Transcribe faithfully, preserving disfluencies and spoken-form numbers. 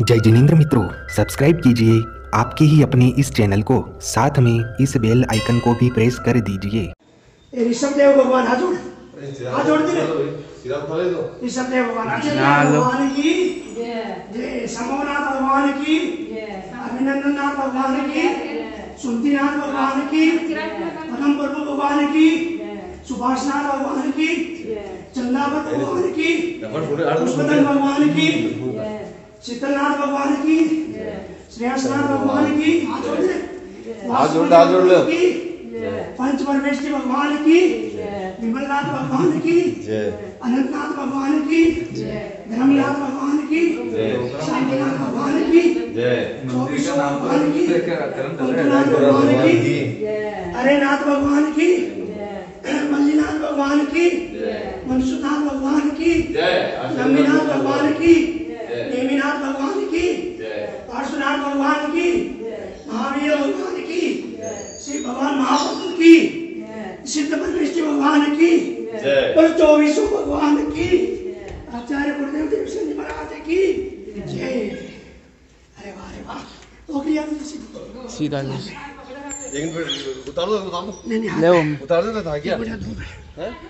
जय जिनेन्द्र मित्रों, सब्सक्राइब कीजिए आपके ही अपने इस चैनल को, साथ में इस बेल आइकन को भी प्रेस कर दीजिए। ऋषभदेव भगवान हाथ जोड़ हाथ जोड़ दे ऋषभदेव भगवान की जय, समोनाथ भगवान की जय, अभिनंदननाथ भगवान की, सुमतीनाथ भगवान की, पदम प्रभु भगवान की, सुभाषनाथ भगवान की, चंदावत भगवान की, पुष्पदन भगवान की, शीतलनाथ भगवान की, श्रेयसनाथ भगवान की, पंच परमेश्वरी भगवान की, विमलनाथ भगवान की, अनंतनाथ भगवान की, धर्मनाथ भगवान की, शांतिनाथ भगवान की, चौबीसनाथ भगवान की, कुंभनाथ भगवान की, हरेनाथ भगवान की, मल्लिनाथ भगवान की, मनसुनाथ भगवान की, लंबीनाथ भगवान की, नेमीनाथ भगवान की, पार्श्वनाथ भगवान की, महावीर भगवान की, श्री भगवान महाप्रभु की, सिद्ध परमेश्वरी भगवान की, और चौबीसों भगवान की, आचार्य गुरुदेव देव सिंह जी महाराज की जय। अरे वाह अरे वाह, तो क्रिया तो सीधा नहीं, लेकिन उतार दो उतार दो नहीं नहीं उतार दो था क्या?